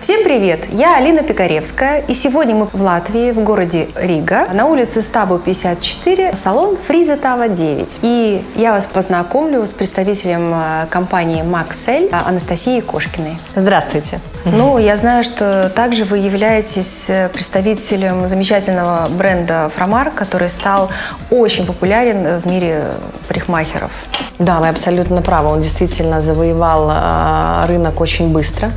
Всем привет! Я Алина Пикаревская, и сегодня мы в Латвии, в городе Рига, на улице Стабу 54, салон Фризетава 9. И я вас познакомлю с представителем компании Максель Анастасией Кошкиной. Здравствуйте! Ну, я знаю, что также вы являетесь представителем замечательного бренда Фромар, который стал очень популярен в мире парикмахеров. Да, вы абсолютно правы. Он действительно завоевал рынок очень быстро.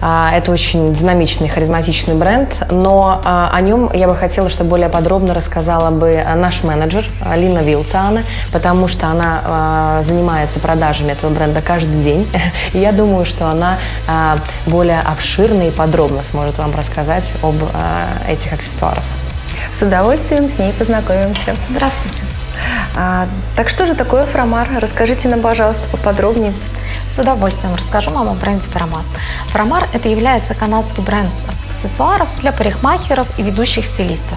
Это очень динамичный, харизматичный бренд, но о нем я бы хотела, чтобы более подробно рассказала бы наш менеджер Алина Вилцане, потому что она занимается продажами этого бренда каждый день. И я думаю, что она более обширно и подробно сможет вам рассказать об этих аксессуарах. С удовольствием с ней познакомимся. Здравствуйте. Так что же такое Фромар? Расскажите нам, пожалуйста, поподробнее. С удовольствием расскажу вам о бренде Фромар. Фромар – это является канадский бренд аксессуаров для парикмахеров и ведущих стилистов.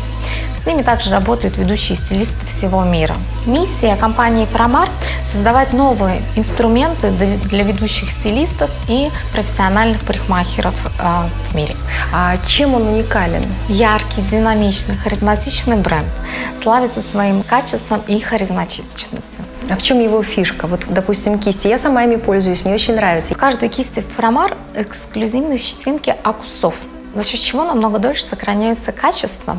С ними также работают ведущие стилисты всего мира. Миссия компании Фромар – создавать новые инструменты для ведущих стилистов и профессиональных парикмахеров в мире. А чем он уникален? Яркий, динамичный, харизматичный бренд. Славится своим качеством и харизматичностью. А в чем его фишка? Вот, допустим, кисти. Я сама ими пользуюсь, мне очень нравится. В каждой кисти Фромар эксклюзивные щетинки Окусов, за счет чего намного дольше сохраняется качество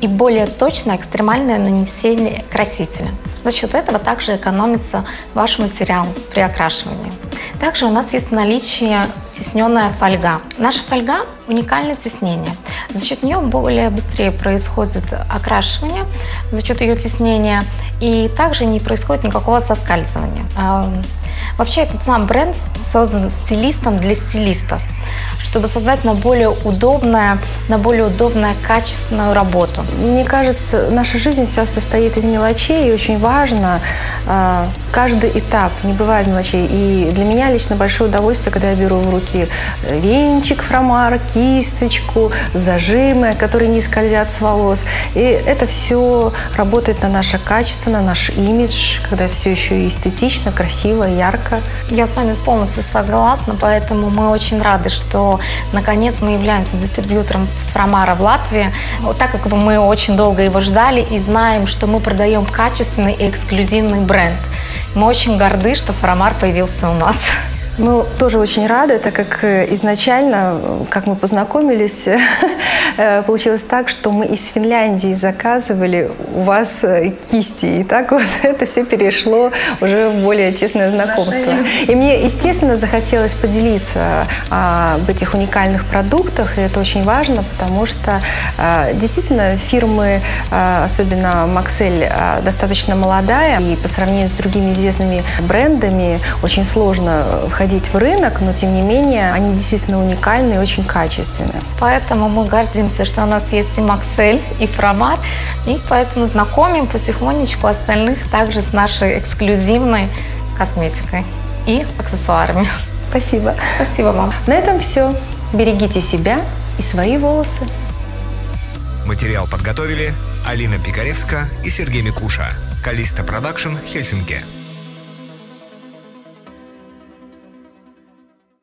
и более точное экстремальное нанесение красителя. За счет этого также экономится ваш материал при окрашивании. Также у нас есть наличие тесненная фольга. Наша фольга уникальное теснение. За счет нее более быстрее происходит окрашивание, за счет ее теснения, и также не происходит никакого соскальзывания. Вообще, этот сам бренд создан стилистом для стилистов, чтобы создать на более удобную, качественную работу. Мне кажется, наша жизнь вся состоит из мелочей, и очень важно каждый этап, не бывает мелочей. И для меня лично большое удовольствие, когда я беру в руки венчик Фромар, кисточку, зажимы, которые не скользят с волос. И это все работает на наше качество, на наш имидж, когда все еще эстетично, красиво, ярко. Я с вами полностью согласна, поэтому мы очень рады, что наконец мы являемся дистрибьютором Фромара в Латвии, так как мы очень долго его ждали и знаем, что мы продаем качественный и эксклюзивный бренд. Мы очень горды, что Фромар появился у нас. Мы тоже очень рады, так как изначально, как мы познакомились, получилось так, что мы из Финляндии заказывали у вас кисти. И так вот это все перешло уже в более тесное знакомство. И мне, естественно, захотелось поделиться об этих уникальных продуктах. И это очень важно, потому что действительно фирмы, особенно Максель, достаточно молодая. И по сравнению с другими известными брендами очень сложно входить в рынок, но тем не менее они действительно уникальны и очень качественны. Поэтому мы гордимся, что у нас есть и Максель, и Фромар, и поэтому знакомим потихонечку остальных также с нашей эксклюзивной косметикой и аксессуарами. Спасибо. Спасибо вам. На этом все. Берегите себя и свои волосы. Материал подготовили Алина Пикаревская и Сергей Микуша. Callisto Production, Хельсинки.